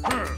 Hey!